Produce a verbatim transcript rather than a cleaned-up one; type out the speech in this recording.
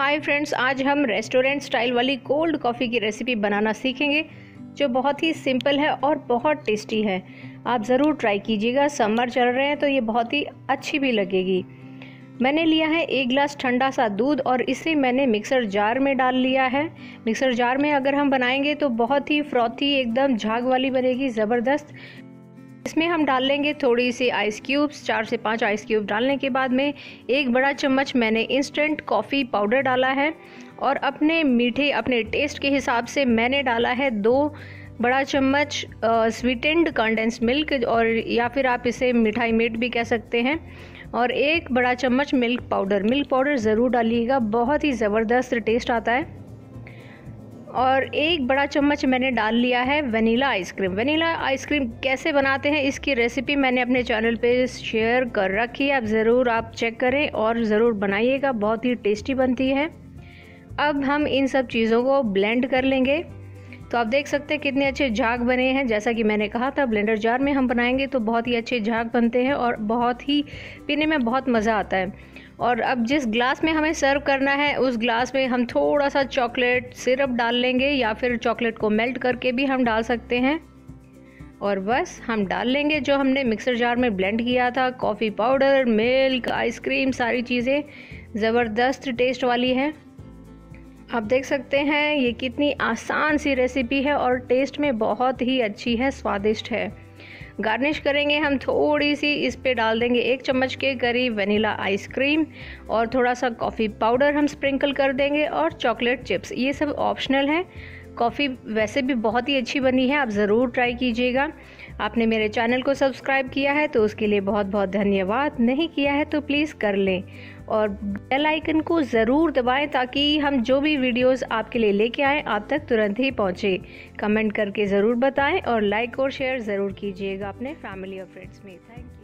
हाय friends, आज हम restaurant style वाली कोल्ड कॉफ़ी की रेसिपी बनाना सीखेंगे जो बहुत ही सिंपल है और बहुत टेस्टी है। आप ज़रूर ट्राई कीजिएगा। समर चल रहे हैं तो ये बहुत ही अच्छी भी लगेगी। मैंने लिया है एक गिलास ठंडा सा दूध और इसे मैंने मिक्सर जार में डाल लिया है। मिक्सर जार में अगर हम बनाएंगे तो बहुत ही फ्रॉथी, एकदम झाग वाली बनेगी, ज़बरदस्त। इसमें हम डाल लेंगे थोड़ी सी आइस क्यूब्स। चार से पाँच आइस क्यूब डालने के बाद में एक बड़ा चम्मच मैंने इंस्टेंट कॉफ़ी पाउडर डाला है और अपने मीठे, अपने टेस्ट के हिसाब से मैंने डाला है दो बड़ा चम्मच स्वीटेंड कंडेंस मिल्क, और या फिर आप इसे मिठाई मीठ भी कह सकते हैं, और एक बड़ा चम्मच मिल्क पाउडर। मिल्क पाउडर ज़रूर डालिएगा, बहुत ही ज़बरदस्त टेस्ट आता है। और एक बड़ा चम्मच मैंने डाल लिया है वनीला आइसक्रीम। वनीला आइसक्रीम कैसे बनाते हैं इसकी रेसिपी मैंने अपने चैनल पे शेयर कर रखी है, आप ज़रूर आप चेक करें और ज़रूर बनाइएगा, बहुत ही टेस्टी बनती है। अब हम इन सब चीज़ों को ब्लेंड कर लेंगे। तो आप देख सकते हैं कितने अच्छे झाग बने हैं। जैसा कि मैंने कहा था, ब्लेंडर जार में हम बनाएंगे तो बहुत ही अच्छे झाग बनते हैं और बहुत ही पीने में बहुत मज़ा आता है। और अब जिस ग्लास में हमें सर्व करना है उस ग्लास में हम थोड़ा सा चॉकलेट सिरप डाल लेंगे, या फिर चॉकलेट को मेल्ट करके भी हम डाल सकते हैं। और बस हम डाल लेंगे जो हमने मिक्सर जार में ब्लेंड किया था, कॉफ़ी पाउडर, मिल्क, आइसक्रीम, सारी चीज़ें ज़बरदस्त टेस्ट वाली हैं। आप देख सकते हैं ये कितनी आसान सी रेसिपी है और टेस्ट में बहुत ही अच्छी है, स्वादिष्ट है। गार्निश करेंगे हम, थोड़ी सी इस पे डाल देंगे एक चम्मच के करीब वनीला आइसक्रीम और थोड़ा सा कॉफ़ी पाउडर हम स्प्रिंकल कर देंगे, और चॉकलेट चिप्स। ये सब ऑप्शनल है। कॉफ़ी वैसे भी बहुत ही अच्छी बनी है, आप ज़रूर ट्राई कीजिएगा। आपने मेरे चैनल को सब्सक्राइब किया है तो उसके लिए बहुत बहुत धन्यवाद, नहीं किया है तो प्लीज़ कर लें, और बेल आइकन को ज़रूर दबाएं ताकि हम जो भी वीडियोस आपके लिए लेके आएँ आप तक तुरंत ही पहुँचे। कमेंट करके ज़रूर बताएं और लाइक और शेयर ज़रूर कीजिएगा अपने फैमिली और फ्रेंड्स में। Thank you.